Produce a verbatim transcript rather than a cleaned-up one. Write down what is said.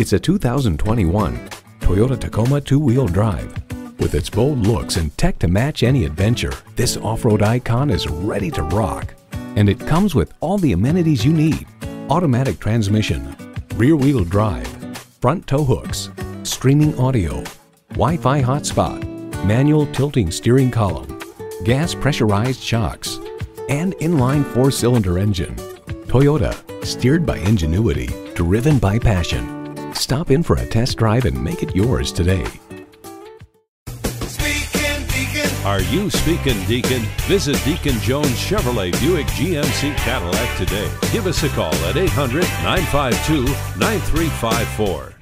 It's a two thousand twenty-one Toyota Tacoma two-wheel drive. With its bold looks and tech to match any adventure, this off-road icon is ready to rock. And it comes with all the amenities you need: automatic transmission, rear-wheel drive, front tow hooks, streaming audio, Wi-Fi hotspot, manual tilting steering column, gas pressurized shocks, and inline four-cylinder engine. Toyota, steered by ingenuity, driven by passion. Stop in for a test drive and make it yours today. Are you speaking, Deacon? Visit Deacon Jones Chevrolet Buick G M C Cadillac today. Give us a call at eight hundred, nine five two, nine three five four.